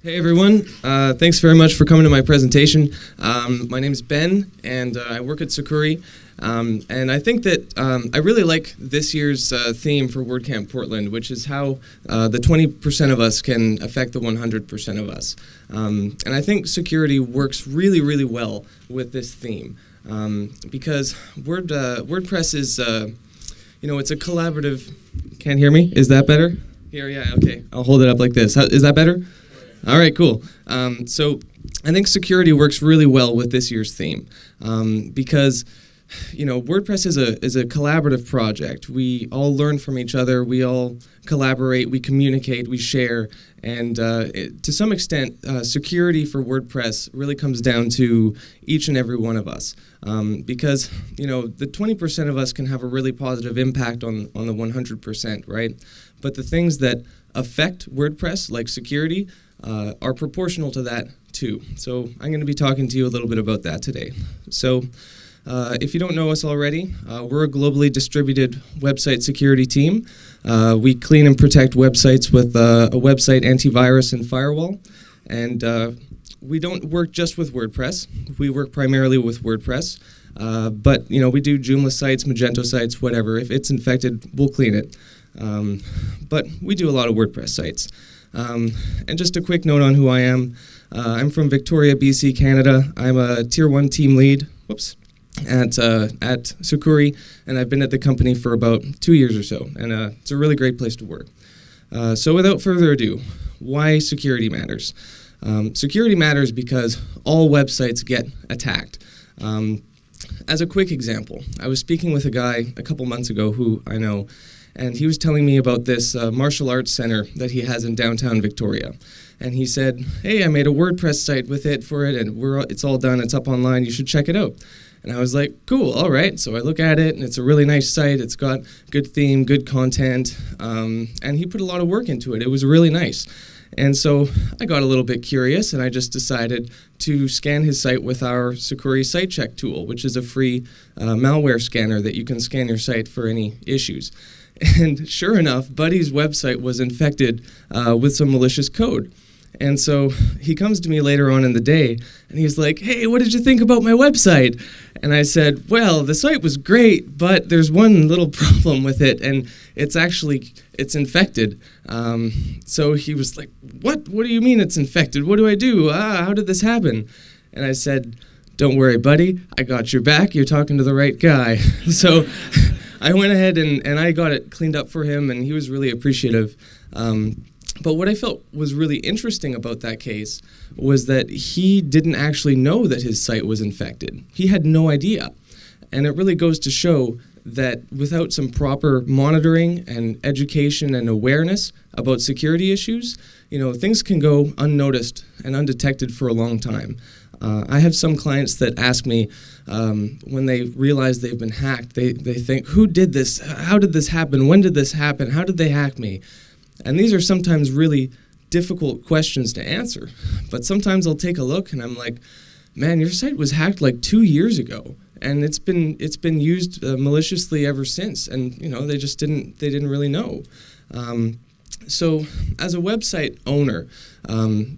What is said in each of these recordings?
Hey everyone, thanks very much for coming to my presentation. My name's Ben and I work at Sucuri. And I think that I really like this year's theme for WordCamp Portland, which is how the 20% of us can affect the 100% of us. And I think security works really, really well with this theme because WordPress is, you know, it's a collaborative. Can't hear me? Is that better? Here, yeah, okay. I'll hold it up like this. Is that better? All right, cool. So I think security works really well with this year's theme because, you know, WordPress is a collaborative project. We all learn from each other. We all collaborate. We communicate. We share. And to some extent, security for WordPress really comes down to each and every one of us because, you know, the 20% of us can have a really positive impact on the 100%, right? But the things that affect WordPress, like security, are proportional to that too. So I'm going to be talking to you a little bit about that today. So if you don't know us already, we're a globally distributed website security team. We clean and protect websites with a website antivirus and firewall. And we don't work just with WordPress. We work primarily with WordPress. But you know, we do Joomla sites, Magento sites, whatever. If it's infected, we'll clean it. But we do a lot of WordPress sites. And just a quick note on who I am. I'm from Victoria, BC, Canada. I'm a Tier 1 team lead at Sucuri, and I've been at the company for about 2 years or so, and it's a really great place to work. So without further ado, why security matters? Security matters because all websites get attacked. As a quick example, I was speaking with a guy a couple months ago who I know, and he was telling me about this martial arts center that he has in downtown Victoria. And he said, hey, I made a WordPress site with it for it, and it's all done, it's up online, you should check it out. And I was like, cool, all right. So I look at it, and it's a really nice site. It's got good theme, good content, and he put a lot of work into it. It was really nice. And so I got a little bit curious, and I just decided to scan his site with our Sucuri Site Check tool, which is a free malware scanner that you can scan your site for any issues. And sure enough, Buddy's website was infected with some malicious code. And so he comes to me later on in the day, and he's like, hey, what did you think about my website? And I said, well, the site was great, but there's one little problem with it, and it's infected. So he was like, what? What do you mean it's infected? What do I do? How did this happen? And I said, don't worry, buddy. I got your back. You're talking to the right guy. So I went ahead and I got it cleaned up for him, and he was really appreciative. But what I felt was really interesting about that case was that he didn't actually know that his site was infected. He had no idea. And it really goes to show that without some proper monitoring and education and awareness about security issues, you know, things can go unnoticed and undetected for a long time. I have some clients that ask me when they realize they've been hacked, they think, who did this? How did this happen? When did this happen? How did they hack me? And these are sometimes really difficult questions to answer. But sometimes I'll take a look and I'm like, man, your site was hacked like 2 years ago. And it's been used maliciously ever since. And you know, they just didn't really know. So as a website owner,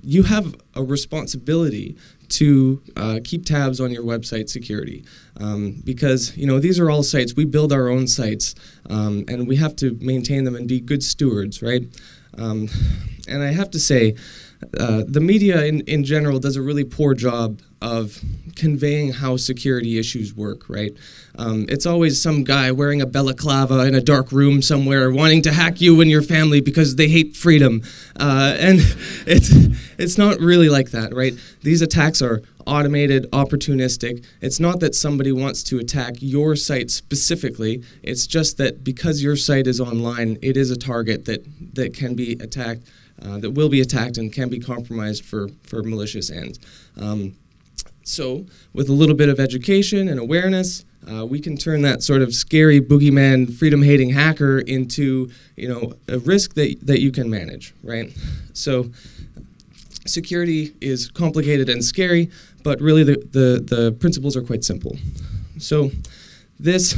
you have a responsibility to keep tabs on your website security because, you know, these are all sites. We build our own sites and we have to maintain them and be good stewards, right? And I have to say, the media in general does a really poor job of conveying how security issues work, right? It's always some guy wearing a balaclava in a dark room somewhere wanting to hack you and your family because they hate freedom. And it's not really like that, right? These attacks are automated, opportunistic. It's not that somebody wants to attack your site specifically. It's just that because your site is online, it is a target that can be attacked, that will be attacked and can be compromised for malicious ends. So with a little bit of education and awareness, we can turn that sort of scary boogeyman, freedom-hating hacker into, you know, a risk that you can manage, right? So security is complicated and scary, but really the principles are quite simple. So this,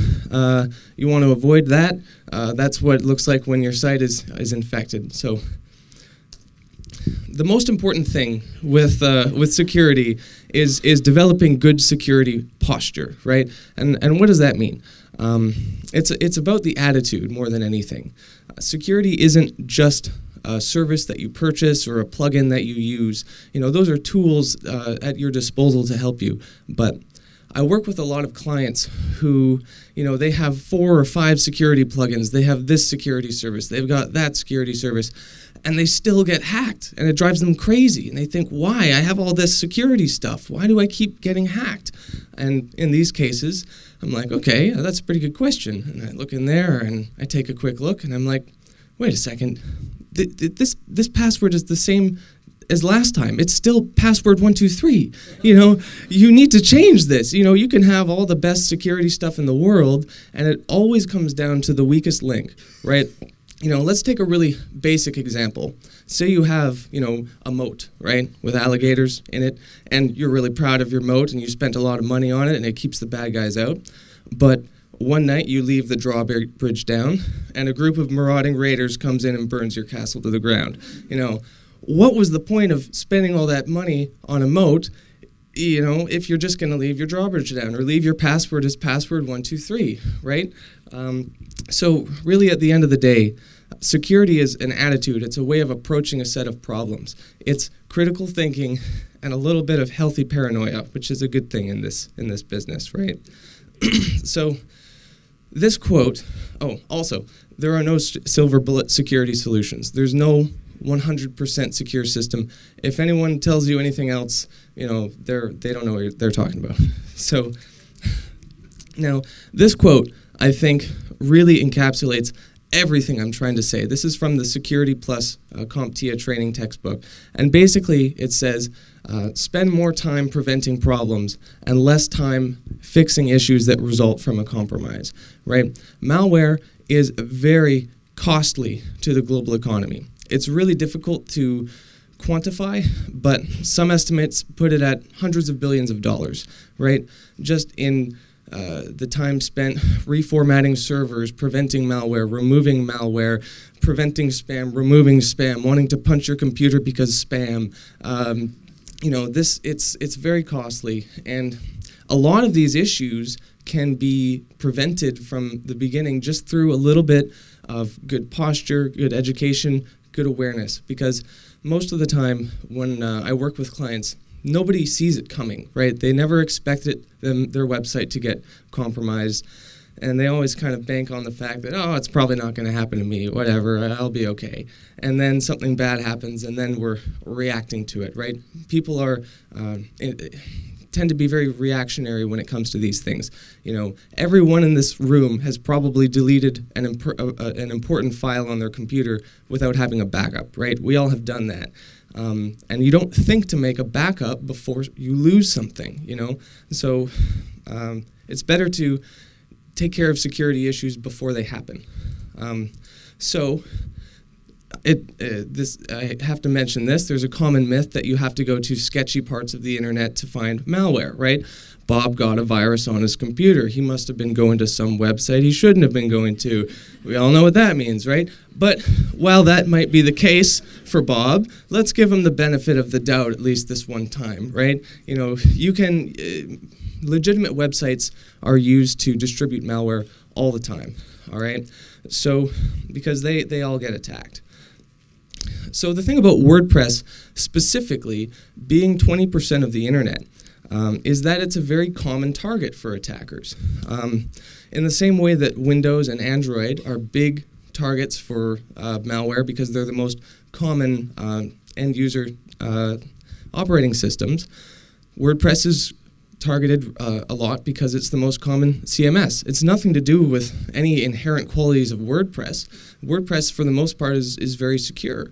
you want to avoid that. That's what it looks like when your site is infected. So the most important thing with security is developing good security posture, right? And what does that mean? It's about the attitude more than anything. Security isn't just a service that you purchase or a plugin that you use. You know, those are tools at your disposal to help you, but I work with a lot of clients who, you know, they have 4 or 5 security plugins, they have this security service, they've got that security service, and they still get hacked, and it drives them crazy, and they think, why? I have all this security stuff, why do I keep getting hacked? And in these cases, I'm like, okay, that's a pretty good question, and I look in there, and I take a quick look, and I'm like, wait a second, this password is the same as last time. It's still password 123. You know, you need to change this. You know, you can have all the best security stuff in the world, and it always comes down to the weakest link, right? You know, let's take a really basic example. Say you have, you know, a moat, right, with alligators in it, and you're really proud of your moat, and you spent a lot of money on it, and it keeps the bad guys out. But one night you leave the drawbridge down, and a group of marauding raiders comes in and burns your castle to the ground. You know, what was the point of spending all that money on a moat, you know, if you're just going to leave your drawbridge down or leave your password as password 123, right? So really at the end of the day, security is an attitude. It's a way of approaching a set of problems. It's critical thinking and a little bit of healthy paranoia, which is a good thing in this business, right? So this quote, oh, also, there are no silver bullet security solutions. There's no 100% secure system. If anyone tells you anything else, you know, they don't know what they're talking about. So now this quote, I think, really encapsulates everything I'm trying to say. This is from the Security Plus CompTIA training textbook. And basically it says, spend more time preventing problems and less time fixing issues that result from a compromise, right? Malware is very costly to the global economy. It's really difficult to quantify, but some estimates put it at hundreds of billions of dollars, right? Just in the time spent reformatting servers, preventing malware, removing malware, preventing spam, removing spam, wanting to punch your computer because spam. You know, it's very costly, and a lot of these issues can be prevented from the beginning just through a little bit of good posture, good education, good awareness, because most of the time when I work with clients, nobody sees it coming, right? They never expected their website to get compromised, and they always kind of bank on the fact that, oh, it's probably not going to happen to me, whatever, I'll be okay. And then something bad happens, and then we're reacting to it, right? People are tend to be very reactionary when it comes to these things. You know, everyone in this room has probably deleted an important file on their computer without having a backup, right? We all have done that. And you don't think to make a backup before you lose something, you know? So it's better to take care of security issues before they happen. I have to mention this. There's a common myth that you have to go to sketchy parts of the internet to find malware, right? Bob got a virus on his computer. He must have been going to some website he shouldn't have been going to. We all know what that means, right? But while that might be the case for Bob, let's give him the benefit of the doubt at least this one time, right? You know, you can, legitimate websites are used to distribute malware all the time, all right? So, because they all get attacked. So the thing about WordPress specifically being 20% of the internet is that it's a very common target for attackers. In the same way that Windows and Android are big targets for malware because they're the most common end-user operating systems, WordPress is targeted a lot because it's the most common CMS. It's nothing to do with any inherent qualities of WordPress. WordPress, for the most part, is very secure.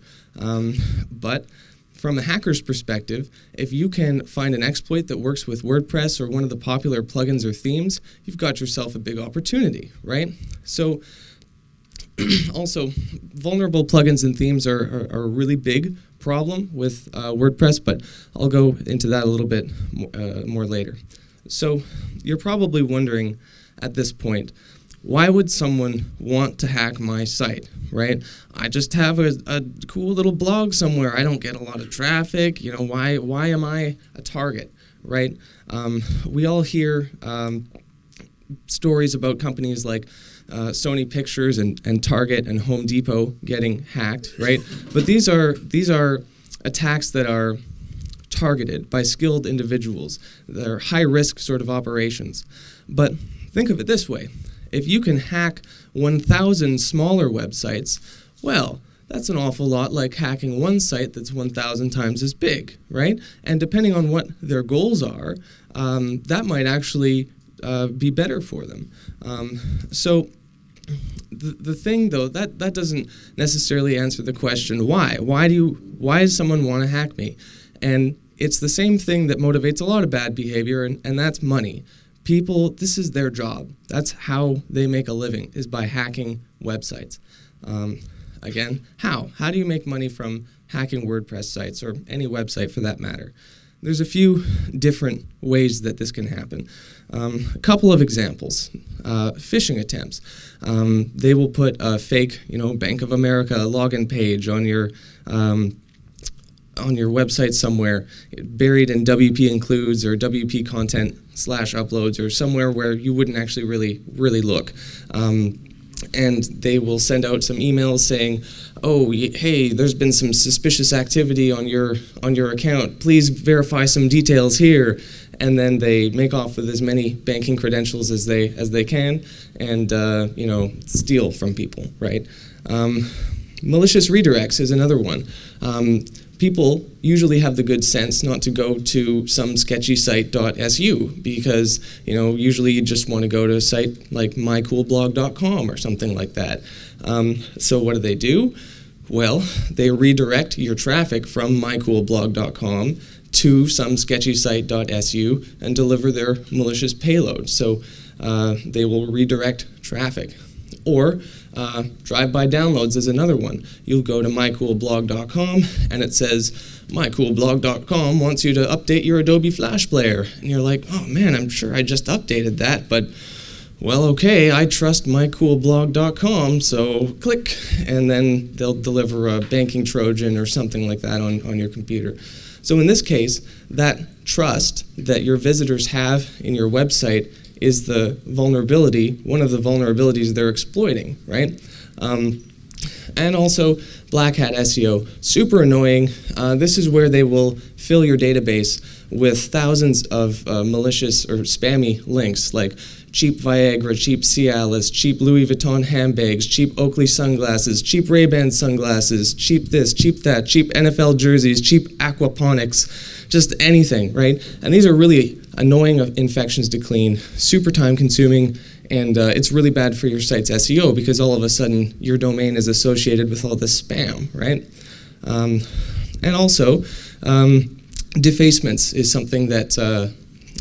But from a hacker's perspective, if you can find an exploit that works with WordPress or one of the popular plugins or themes, you've got yourself a big opportunity, right? So also, vulnerable plugins and themes are a really big problem with WordPress, but I'll go into that a little bit more later. So you're probably wondering at this point, why would someone want to hack my site, right? I just have a cool little blog somewhere. I don't get a lot of traffic. You know, why am I a target, right? We all hear stories about companies like Sony Pictures and Target and Home Depot getting hacked, right? But these are attacks that are targeted by skilled individuals. They're high-risk sort of operations. But think of it this way. If you can hack 1,000 smaller websites, well, that's an awful lot like hacking one site that's 1,000 times as big, right? And depending on what their goals are, that might actually be better for them. So the thing, though, that doesn't necessarily answer the question why. Why does someone want to hack me? And it's the same thing that motivates a lot of bad behavior, and that's money. People, this is their job. That's how they make a living, is by hacking websites. Again, how? How do you make money from hacking WordPress sites, or any website for that matter? There's a few different ways that this can happen. A couple of examples. Phishing attempts. They will put a fake, you know, Bank of America login page on your website somewhere, buried in WP includes or WP content /uploads or somewhere where you wouldn't actually really look. And they will send out some emails saying, oh, hey, there's been some suspicious activity on your account. Please verify some details here. And then they make off with as many banking credentials as they can and you know, steal from people, right? Malicious redirects is another one. People usually have the good sense not to go to some sketchy site.su because, you know, usually you just want to go to a site like mycoolblog.com or something like that. So what do? Well, they redirect your traffic from mycoolblog.com to some sketchy site.su and deliver their malicious payload. So they will redirect traffic. Or drive-by downloads is another one. You'll go to mycoolblog.com and it says, mycoolblog.com wants you to update your Adobe Flash Player. And you're like, oh man, I'm sure I just updated that, but well, okay, I trust mycoolblog.com, so click, and then they'll deliver a banking Trojan or something like that on your computer. So in this case, that trust that your visitors have in your website is the vulnerability, one of the vulnerabilities they're exploiting, right? And also black hat SEO, super annoying. This is where they will fill your database with thousands of malicious or spammy links like cheap Viagra, cheap Cialis, cheap Louis Vuitton handbags, cheap Oakley sunglasses, cheap Ray-Ban sunglasses, cheap this, cheap that, cheap NFL jerseys, cheap aquaponics, just anything, right? And these are really annoying infections to clean, super time consuming, and it's really bad for your site's SEO because all of a sudden your domain is associated with all this spam, right? And also, defacements is something that,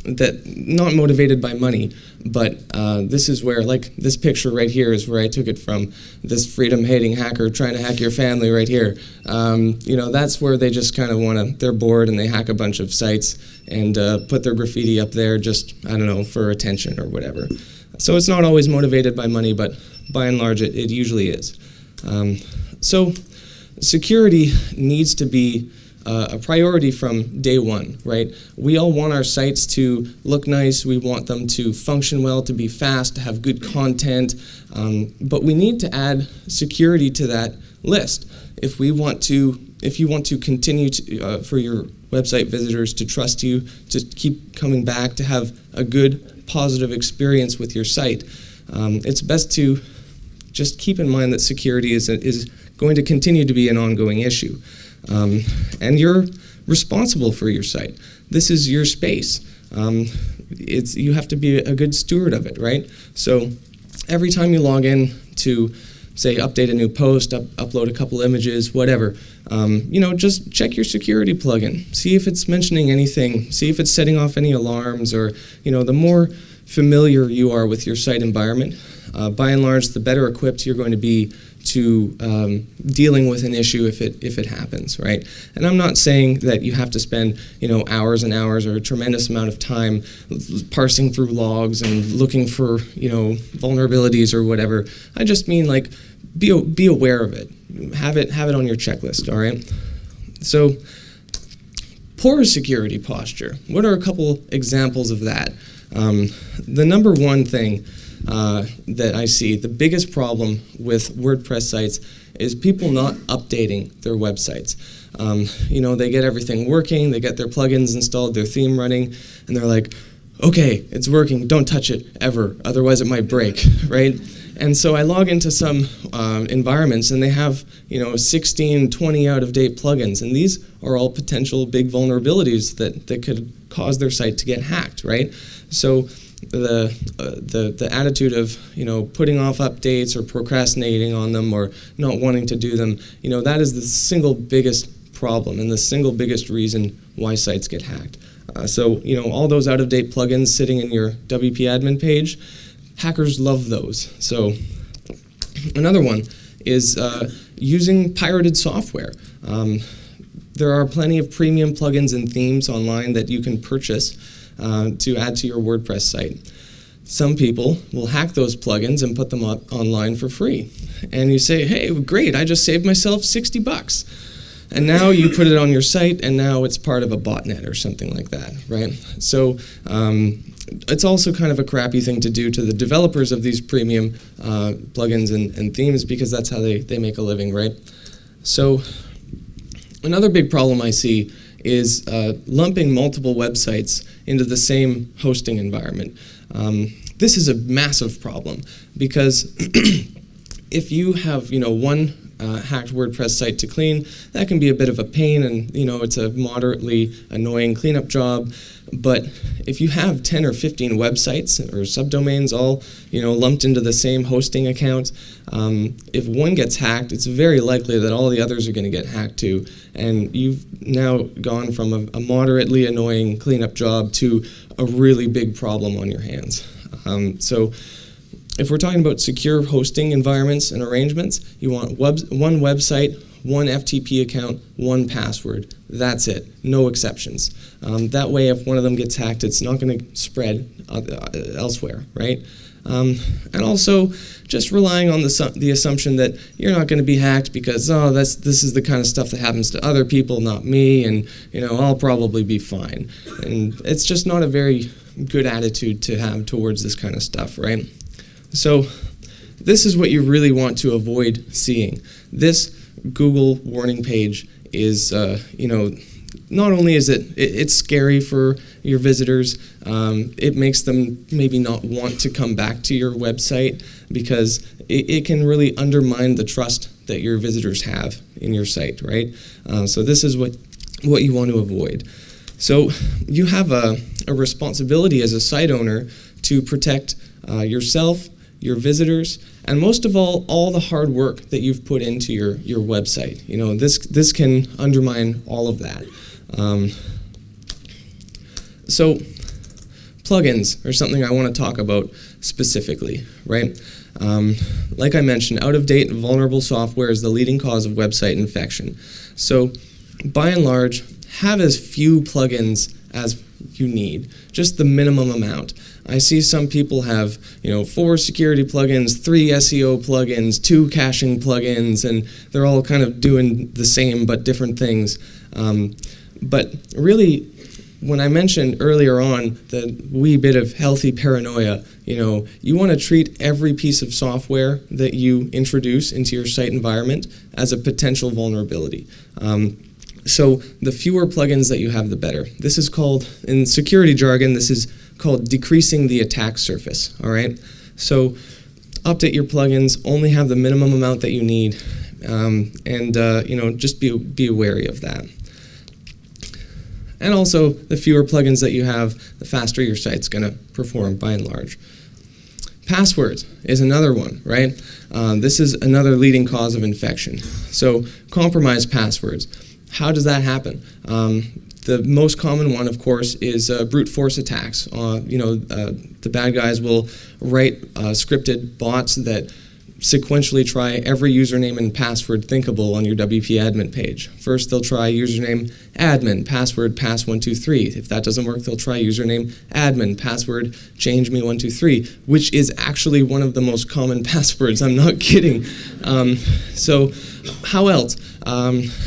that not motivated by money, but this is where, like this picture right here is where I took it from, this freedom-hating hacker trying to hack your family right here. You know, that's where they just kind of want to, they're bored and they hack a bunch of sites and put their graffiti up there just, I don't know, for attention or whatever. So it's not always motivated by money, but by and large it usually is. So security needs to be a priority from day one, right? We all want our sites to look nice, we want them to function well, to be fast, to have good content, but we need to add security to that list. If we want to, if you want to continue to, for your website visitors to trust you, to keep coming back, to have a good, positive experience with your site, it's best to just keep in mind that security is going to continue to be an ongoing issue. And you're responsible for your site. This is your space. You have to be a good steward of it, right? So every time you log in to, say, update a new post, upload a couple images, whatever, you know, just check your security plugin. See if it's mentioning anything. See if it's setting off any alarms or, you know, the more familiar you are with your site environment, by and large, the better equipped you're going to be to dealing with an issue if it happens, right? And I'm not saying that you have to spend, you know, hours and hours or a tremendous amount of time parsing through logs and looking for, you know, vulnerabilities or whatever. I just mean, like, be aware of it. Have it on your checklist, all right? So, poor security posture. What are a couple examples of that? The number one thing that I see, the biggest problem with WordPress sites is people not updating their websites. You know, they get everything working, they get their plugins installed, their theme running, and they're like, okay, it's working, don't touch it ever, otherwise it might break, right? And so I log into some environments and they have, you know, 16, 20 out-of-date plugins, and these are all potential big vulnerabilities that could cause their site to get hacked, right? So the attitude of, you know, putting off updates or procrastinating on them or not wanting to do them, you know, that is the single biggest problem and the single biggest reason why sites get hacked. So, you know, all those out-of-date plugins sitting in your WP admin page, hackers love those. So another one is using pirated software. There are plenty of premium plugins and themes online that you can purchase to add to your WordPress site. Some people will hack those plugins and put them up online for free. And you say, hey, great, I just saved myself $60. And now you put it on your site, and now it's part of a botnet or something like that, right? So it's also kind of a crappy thing to do to the developers of these premium plugins and themes, because that's how they make a living, right? So another big problem I see is lumping multiple websites into the same hosting environment. This is a massive problem, because if you have, you know, one hacked WordPress site to clean, that can be a bit of a pain, and, you know, it's a moderately annoying cleanup job. But if you have 10 or 15 websites or subdomains all, you know, lumped into the same hosting account, if one gets hacked, it's very likely that all the others are going to get hacked too. And you've now gone from a moderately annoying cleanup job to a really big problem on your hands. So if we're talking about secure hosting environments and arrangements, you want one website, one FTP account, one password. That's it. No exceptions. That way, if one of them gets hacked, it's not going to spread elsewhere, right? And also, just relying on the assumption that you're not going to be hacked because, oh, this is the kind of stuff that happens to other people, not me, and, you know, I'll probably be fine. And it's just not a very good attitude to have towards this kind of stuff, right? So this is what you really want to avoid seeing. This Google warning page is, you know, not only is it's scary for your visitors, it makes them maybe not want to come back to your website, because it can really undermine the trust that your visitors have in your site, right? So this is what you want to avoid. So you have a responsibility as a site owner to protect yourself, your visitors, and most of all the hard work that you've put into your website. You know, this can undermine all of that. So plugins are something I want to talk about specifically, right? Like I mentioned, out-of-date vulnerable software is the leading cause of website infection. So by and large, have as few plugins as you need, just the minimum amount. I see some people have, you know, 4 security plugins, 3 SEO plugins, 2 caching plugins, and they're all kind of doing the same but different things. But really, when I mentioned earlier on the wee bit of healthy paranoia, you know, you want to treat every piece of software that you introduce into your site environment as a potential vulnerability. So the fewer plugins that you have, the better. This is called, in security jargon, this is called decreasing the attack surface, all right? So update your plugins, only have the minimum amount that you need, you know, just be wary of that. And also, the fewer plugins that you have, the faster your site's going to perform, by and large. Passwords is another one, right? This is another leading cause of infection. So compromised passwords. How does that happen? The most common one, of course, is brute force attacks. The bad guys will write scripted bots that sequentially try every username and password thinkable on your WP admin page. First, they'll try username admin, password pass123. If that doesn't work, they'll try username admin, password changeme123, which is actually one of the most common passwords. I'm not kidding. So how else?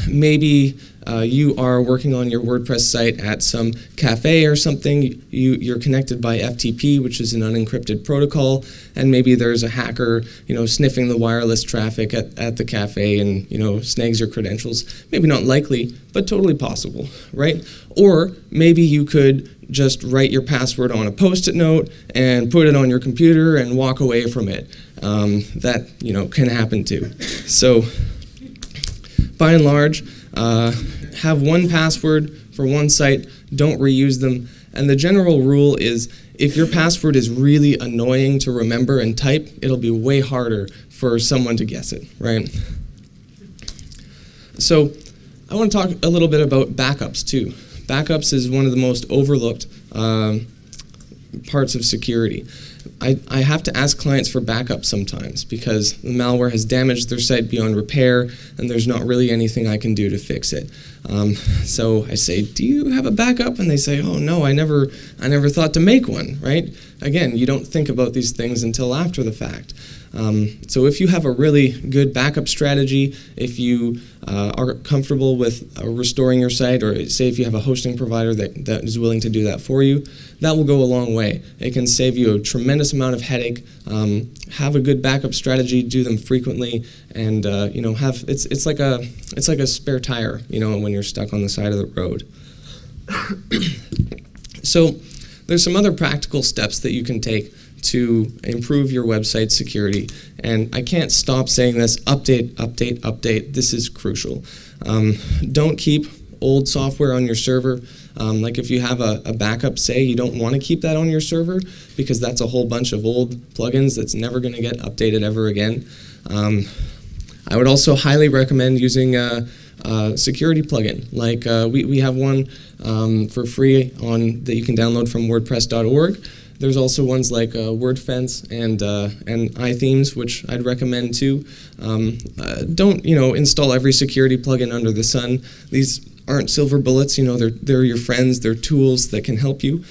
Maybe you are working on your WordPress site at some cafe or something. You're connected by FTP, which is an unencrypted protocol, and maybe there's a hacker, sniffing the wireless traffic at the cafe and, snags your credentials. Maybe not likely, but totally possible, right? Or maybe you could just write your password on a Post-it note and put it on your computer and walk away from it. That, can happen too. So, by and large, have one password for one site, don't reuse them. And the general rule is, if your password is really annoying to remember and type, it'll be way harder for someone to guess it, right? So I want to talk a little bit about backups too. Backups is one of the most overlooked parts of security. I have to ask clients for backups sometimes because the malware has damaged their site beyond repair and there's not really anything I can do to fix it. So I say, do you have a backup? And they say, oh no, I never thought to make one, right? Again, you don't think about these things until after the fact. So if you have a really good backup strategy, if you are comfortable with restoring your site, or say if you have a hosting provider that is willing to do that for you, that will go a long way. It can save you a tremendous amount of headache. Have a good backup strategy, do them frequently, and it's like a spare tire, when you're stuck on the side of the road. So there's some other practical steps that you can take to improve your website security. And I can't stop saying this, update, update, update. This is crucial. Don't keep old software on your server. Like if you have a backup, say, you don't want to keep that on your server because that's a whole bunch of old plugins that's never going to get updated ever again. I would also highly recommend using a security plugin. Like we have one for free that you can download from WordPress.org. There's also ones like WordFence and iThemes, which I'd recommend too. Don't install every security plugin under the sun. These aren't silver bullets. They're your friends. They're tools that can help you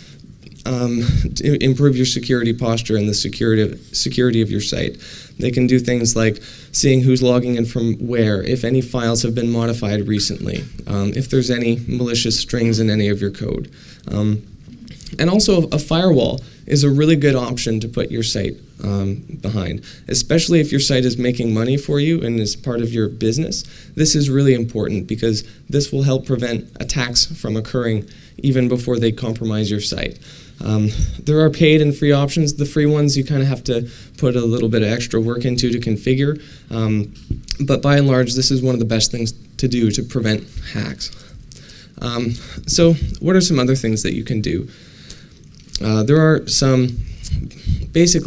to improve your security posture and the security of your site. They can do things like seeing who's logging in from where, if any files have been modified recently, if there's any malicious strings in any of your code. And also a firewall is a really good option to put your site behind, especially if your site is making money for you and is part of your business. This is really important because this will help prevent attacks from occurring even before they compromise your site. There are paid and free options. The free ones you kind of have to put a little bit of extra work into to configure, but by and large this is one of the best things to do to prevent hacks. So what are some other things that you can do? There are some things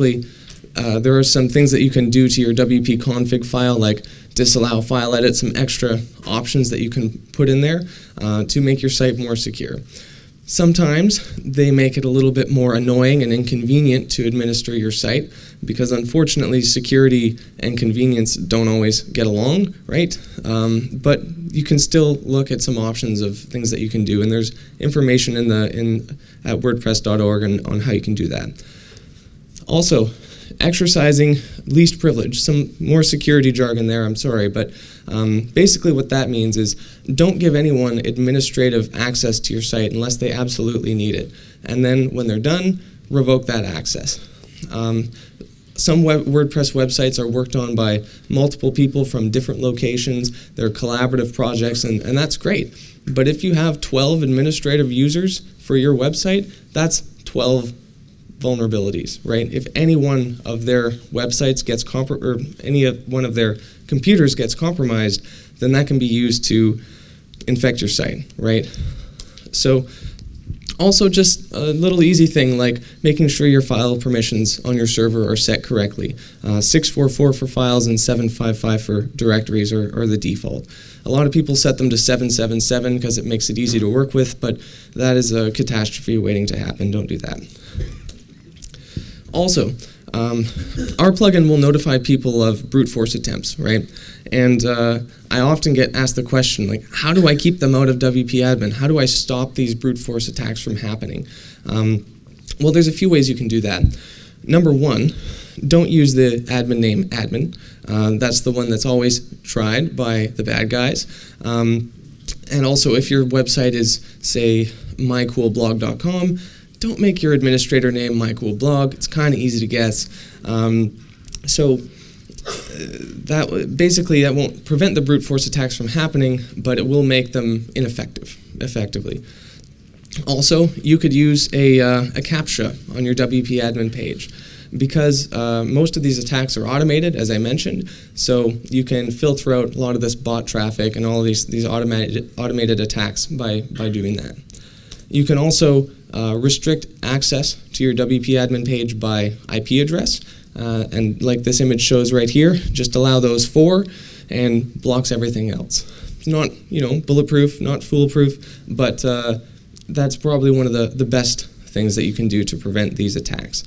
that you can do to your WP config file, like disallow file edit, some extra options that you can put in there to make your site more secure. Sometimes they make it a little bit more annoying and inconvenient to administer your site because, unfortunately, security and convenience don't always get along, right? But you can still look at some options of things that you can do, and there's information at WordPress.org on how you can do that. Also, exercising least privilege, some more security jargon there, I'm sorry, but basically what that means is don't give anyone administrative access to your site unless they absolutely need it. And then when they're done, revoke that access. Some WordPress websites are worked on by multiple people from different locations. They're collaborative projects, and that's great. But if you have 12 administrative users for your website, that's 12 vulnerabilities, right? If any one of their websites gets one of their computers gets compromised, then that can be used to infect your site, right? So also just a little easy thing like making sure your file permissions on your server are set correctly. 644 for files and 755 for directories are the default. A lot of people set them to 777 because it makes it easy to work with, but that is a catastrophe waiting to happen. Don't do that. Also, Our plugin will notify people of brute force attempts, right? And I often get asked the question, like, how do I keep them out of WP Admin? How do I stop these brute force attacks from happening? Well, there's a few ways you can do that. Number one, don't use the admin name admin. That's the one that's always tried by the bad guys. And also, if your website is, say, mycoolblog.com, don't make your administrator name mycoolblog. It's kind of easy to guess. Basically, that won't prevent the brute force attacks from happening, but it will make them ineffective, effectively. Also, you could use a CAPTCHA on your WP admin page, because most of these attacks are automated, as I mentioned, so you can filter out a lot of this bot traffic and all of these automated attacks by doing that. You can also restrict access to your WP admin page by IP address, and like this image shows right here, just allow those four and blocks everything else. It's not, you know, bulletproof, not foolproof, but that's probably one of the best things that you can do to prevent these attacks.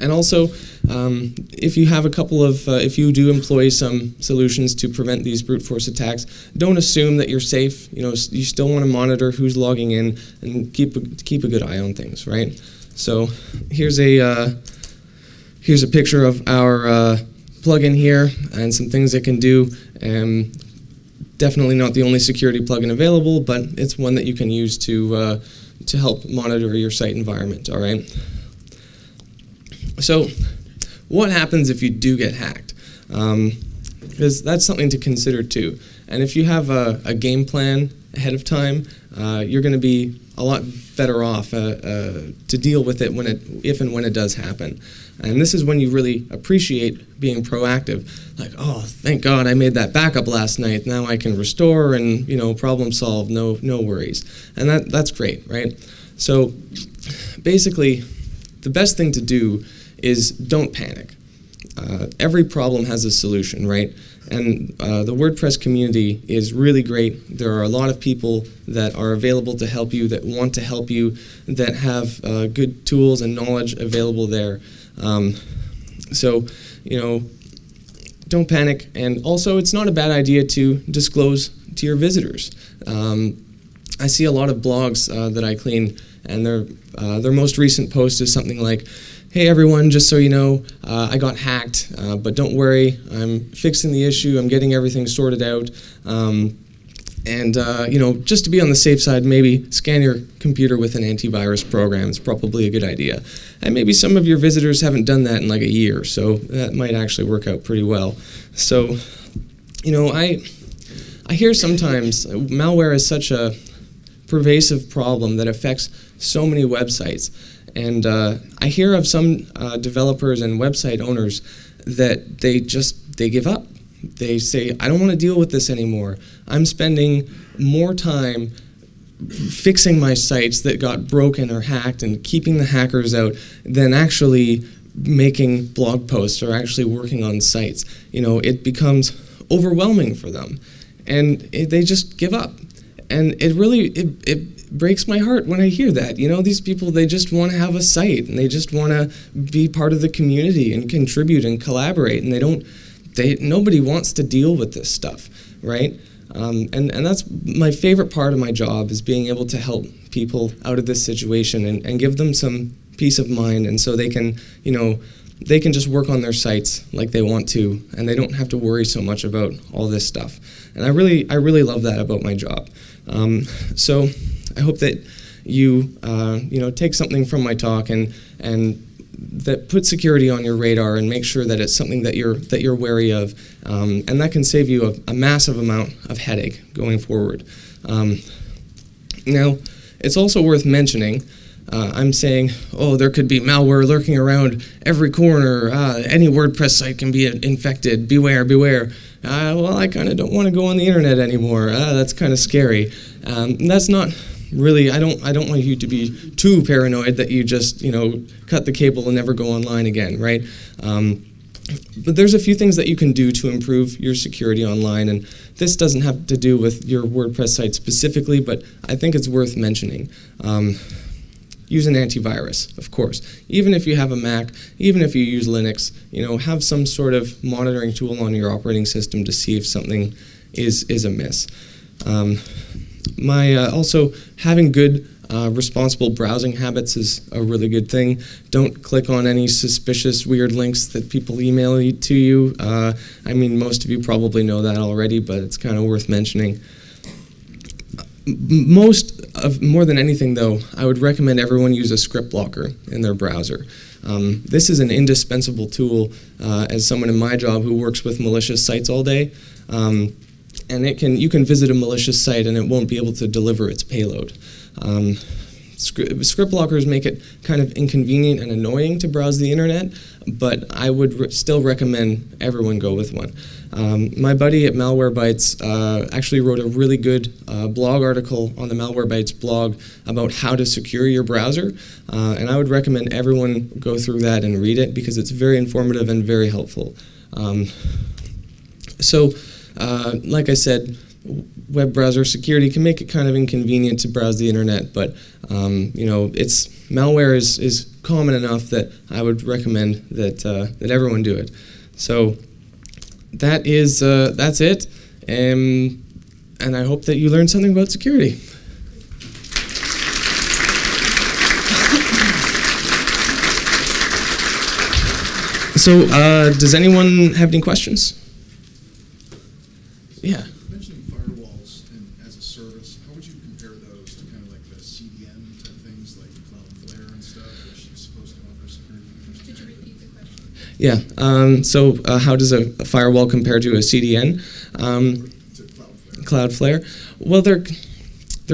And also, if you have a couple of, if you do employ some solutions to prevent these brute force attacks, don't assume that you're safe. You know, you still want to monitor who's logging in and keep a good eye on things, right? So here's a picture of our plugin here and some things it can do. Definitely not the only security plugin available, but it's one that you can use to help monitor your site environment. All right. So, what happens if you do get hacked? Because that's something to consider too. And if you have a game plan ahead of time, you're going to be a lot better off to deal with it if and when it does happen. And this is when you really appreciate being proactive. Like, oh, thank God I made that backup last night. Now I can restore and, you know, problem solve. No worries. And that's great, right? So, basically, the best thing to do is don't panic. Every problem has a solution, right? And the WordPress community is really great. There are a lot of people that are available to help you, that want to help you, that have good tools and knowledge available there. So, you know, don't panic. And also, it's not a bad idea to disclose to your visitors. I see a lot of blogs that I clean, and their most recent post is something like, hey everyone, just so you know, I got hacked, but don't worry, I'm fixing the issue, I'm getting everything sorted out, you know, just to be on the safe side, maybe scan your computer with an antivirus program. It's probably a good idea. And maybe some of your visitors haven't done that in like a year, so that might actually work out pretty well. So, you know, I hear sometimes malware is such a pervasive problem that affects so many websites. And I hear of some developers and website owners that they give up. They say, I don't want to deal with this anymore. I'm spending more time fixing my sites that got broken or hacked and keeping the hackers out than actually making blog posts or actually working on sites. You know, it becomes overwhelming for them. And they just give up. And it really, it breaks my heart when I hear that. You know, these people, they just want to have a site, and they just want to be part of the community and contribute and collaborate, and nobody wants to deal with this stuff, right? And that's my favorite part of my job, is being able to help people out of this situation and give them some peace of mind, and so they can, you know, they can just work on their sites like they want to, and they don't have to worry so much about all this stuff. And I really love that about my job. So I hope that you, you know, take something from my talk and that put security on your radar and make sure that it's something that you're wary of, and that can save you a massive amount of headache going forward. Now, it's also worth mentioning. I'm saying, oh, there could be malware lurking around every corner. Any WordPress site can be infected. Beware, beware. Well, I kind of don't want to go on the internet anymore. That's kind of scary. That's not really. I don't want you to be too paranoid that you just, you know, cut the cable and never go online again, right? But there's a few things that you can do to improve your security online, and this doesn't have to do with your WordPress site specifically, but I think it's worth mentioning. Use an antivirus, of course. Even if you have a Mac, even if you use Linux, have some sort of monitoring tool on your operating system to see if something is amiss. Also, having good responsible browsing habits is a really good thing. Don't click on any suspicious, weird links that people email to you. I mean, most of you probably know that already, but it's kind of worth mentioning. More than anything, though, I would recommend everyone use a script blocker in their browser. This is an indispensable tool as someone in my job who works with malicious sites all day. And you can visit a malicious site and it won't be able to deliver its payload. Script blockers make it kind of inconvenient and annoying to browse the internet, but I would still recommend everyone go with one. My buddy at Malwarebytes actually wrote a really good blog article on the Malwarebytes blog about how to secure your browser, and I would recommend everyone go through that and read it because it's very informative and very helpful. Like I said, web browser security can make it kind of inconvenient to browse the internet, but malware is common enough that I would recommend that that everyone do it. So that is that's it, and I hope that you learned something about security. So does anyone have any questions? Yeah. Yeah. How does a firewall compare to a CDN? To Cloudflare. Well, they're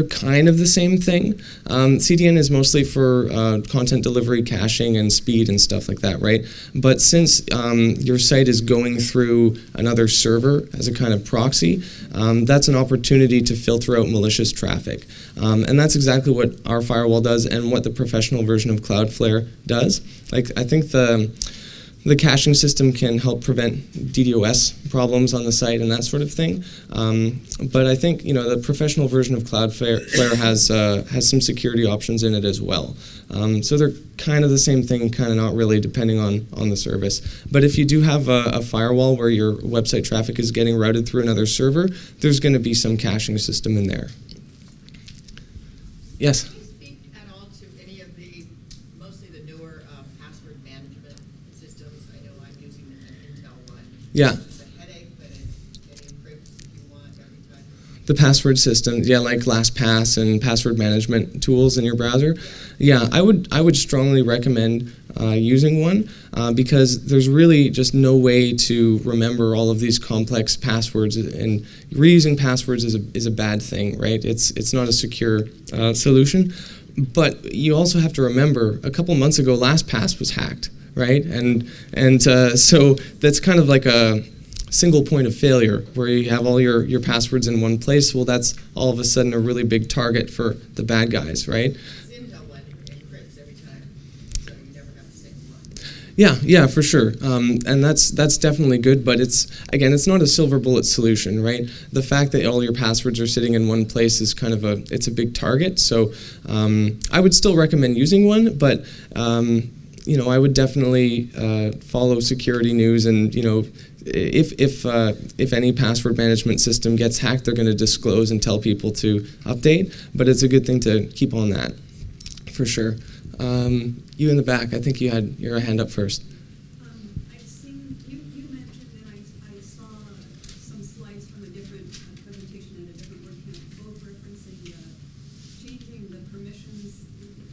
kind of the same thing. CDN is mostly for content delivery, caching, and speed and stuff like that, right? But since your site is going through another server as a kind of proxy, that's an opportunity to filter out malicious traffic. And that's exactly what our firewall does and what the professional version of Cloudflare does. Like, I think the caching system can help prevent DDoS problems on the site and that sort of thing. But I think the professional version of Cloudflare has some security options in it as well. So they're kind of the same thing, kind of not really, depending on the service. But if you do have a firewall where your website traffic is getting routed through another server, there's going to be some caching system in there. Yes? Yeah. The password systems, yeah, like LastPass and password management tools in your browser. Yeah, I would strongly recommend using one because there's really just no way to remember all of these complex passwords, and reusing passwords is a bad thing, right? It's not a secure solution. But you also have to remember, a couple months ago, LastPass was hacked. Right, and so that's kind of like a single point of failure where you have all your passwords in one place. Well, that's all of a sudden a really big target for the bad guys, right? Yeah, yeah, for sure, and that's definitely good. But it's not a silver bullet solution, right? The fact that all your passwords are sitting in one place is kind of a big target. So I would still recommend using one, but I would definitely follow security news, and if any password management system gets hacked, they're going to disclose and tell people to update. But it's a good thing to keep on that, for sure. You in the back, I think you had your hand up first. I've seen you mentioned that I saw some slides from a different presentation at a different WordCamp, both referencing changing the permissions.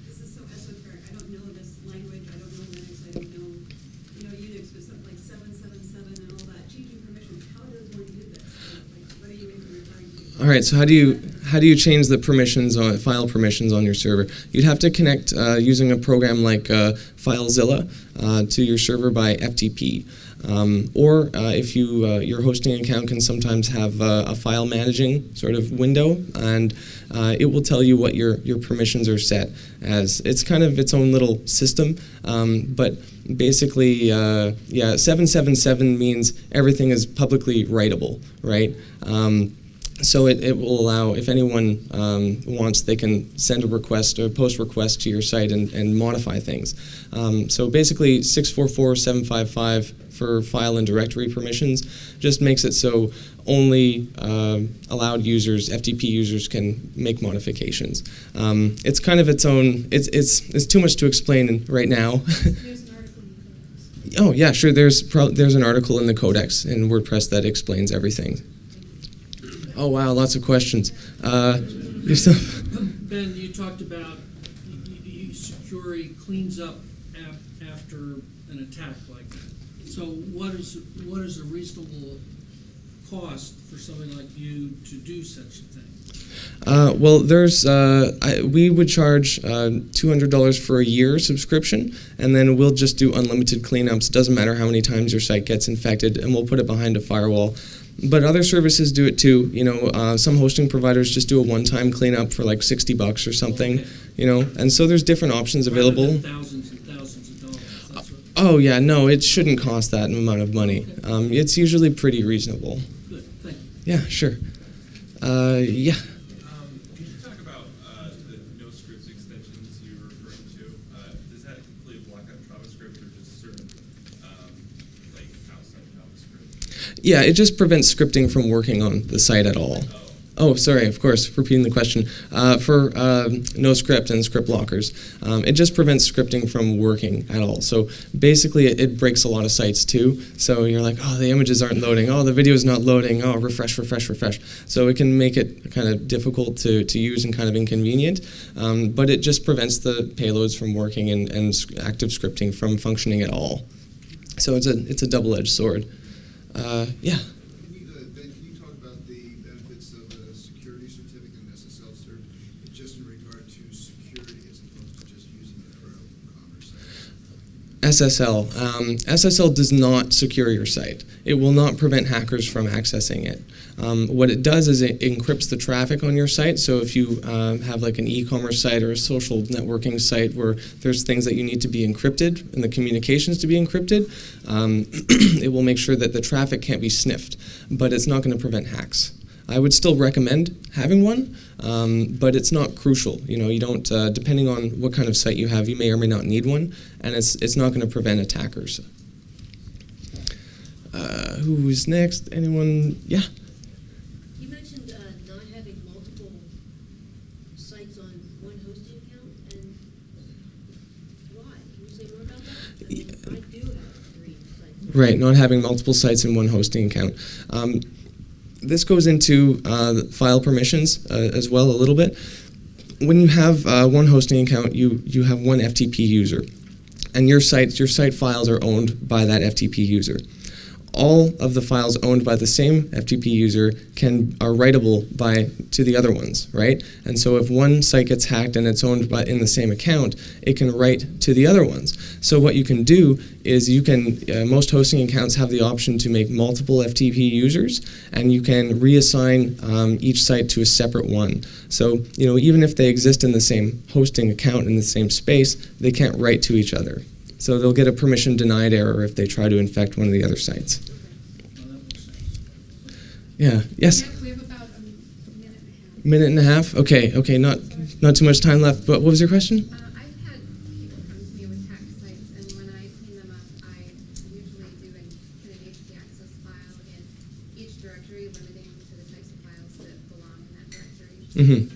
This is so esoteric. I don't know this language. I don't know Linux. I don't know, Unix, but something like 777 and all that. Changing permissions. How does one do this? Like, what are you even referring to? All right. So how do you change the permissions on file permissions on your server? You'd have to connect using a program like FileZilla to your server by FTP. Or if you your hosting account can sometimes have a file managing sort of window, and it will tell you what your permissions are set as. It's kind of its own little system, but basically, yeah, 777 means everything is publicly writable, right? So it will allow, if anyone wants, they can send a request or post request to your site and modify things. So basically 644755 for file and directory permissions just makes it so only allowed users, FTP users, can make modifications. It's kind of its own, it's too much to explain right now. Oh yeah, sure, there's an article in the Codex in WordPress that explains everything. Oh wow, lots of questions. Yourself? Ben, you talked about Sucuri cleans up after an attack like that. So what is a reasonable cost for somebody like you to do such a thing? Well, there's we would charge $200 for a year subscription, and then we'll just do unlimited cleanups. Doesn't matter how many times your site gets infected, and we'll put it behind a firewall. But other services do it too. You know, some hosting providers just do a one-time cleanup for like $60 or something. Okay. You know, and so there's different options available. Thousands and thousands of dollars. That's what oh yeah, no, it shouldn't cost that amount of money. Okay. It's usually pretty reasonable. Good. Thank you. Yeah, sure. Yeah. Yeah, it just prevents scripting from working on the site at all. Oh, sorry, of course, repeating the question. For no script and script blockers, it just prevents scripting from working at all. So basically, it breaks a lot of sites too. So you're like, oh, the images aren't loading. Oh, the video's not loading. Oh, refresh, refresh, refresh. So it can make it kind of difficult to use and kind of inconvenient. But it just prevents the payloads from working and active scripting from functioning at all. So it's a double-edged sword. Yeah. Ben, can you talk about the benefits of a security certificate and SSL cert just in regard to security as opposed to just using it for commerce? SSL. SSL does not secure your site. It will not prevent hackers from accessing it. What it does is it encrypts the traffic on your site. So if you have like an e-commerce site or a social networking site where there's things that you need to be encrypted and the communications to be encrypted, it will make sure that the traffic can't be sniffed. But it's not going to prevent hacks. I would still recommend having one, but it's not crucial. You know, you don't. Depending on what kind of site you have, you may or may not need one, and it's not going to prevent attackers. Who's next? Anyone? Yeah. Right, not having multiple sites in one hosting account. This goes into file permissions as well a little bit. When you have one hosting account, you have one FTP user, and your site files are owned by that FTP user. All of the files owned by the same FTP user are writable to the other ones, right? And so if one site gets hacked and it's owned in the same account, it can write to the other ones. So what you can do is you can, most hosting accounts have the option to make multiple FTP users, and you can reassign each site to a separate one. So, you know, even if they exist in the same hosting account in the same space, they can't write to each other. So they'll get a permission denied error if they try to infect one of the other sites. Yeah, yes? We have about a minute and a half. Minute and a half? Okay, okay, not too much time left. But what was your question? I've had people come to me with hacked sites, and when I clean them up, I usually do an htaccess file in each directory, limiting to the types of files that belong in that directory. Mm-hmm.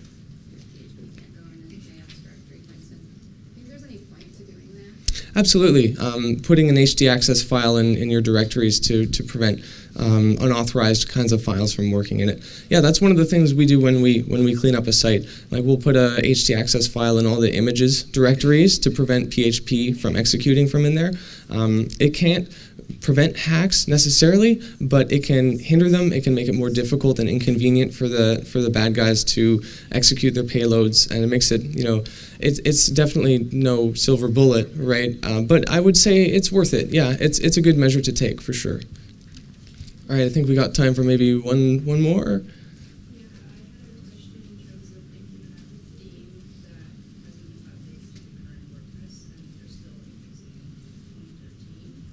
Absolutely. Putting an htaccess file in your directories to prevent unauthorized kinds of files from working in it. Yeah, that's one of the things we do when we clean up a site. Like we'll put a htaccess file in all the images directories to prevent PHP from executing from in there. It can't prevent hacks necessarily, but it can hinder them. It can make it more difficult and inconvenient for the bad guys to execute their payloads, and it makes it, you know, it's definitely no silver bullet, right? But I would say it's worth it. Yeah, it's a good measure to take for sure. All right, I think we got time for maybe one more.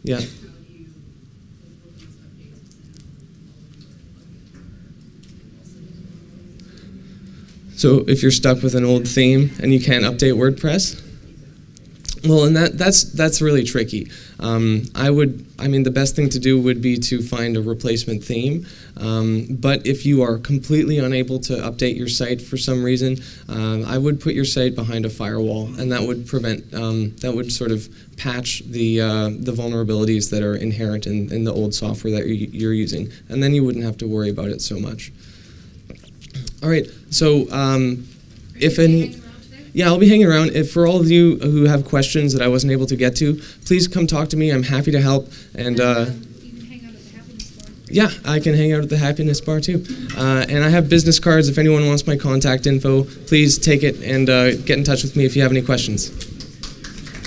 Yeah. So if you're stuck with an old theme and you can't update WordPress, well, and that's really tricky. I mean, the best thing to do would be to find a replacement theme. But if you are completely unable to update your site for some reason, I would put your site behind a firewall, and that would prevent, that would sort of patch the vulnerabilities that are inherent in the old software that you're using, and then you wouldn't have to worry about it so much. All right, so if any. Yeah, I'll be hanging around. If for all of you who have questions that I wasn't able to get to, please come talk to me. I'm happy to help. And you can hang out at the happiness bar. Yeah, I can hang out at the happiness bar too. And I have business cards. If anyone wants my contact info, please take it and get in touch with me if you have any questions.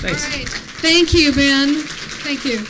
Thanks. All right. Thank you, Ben. Thank you.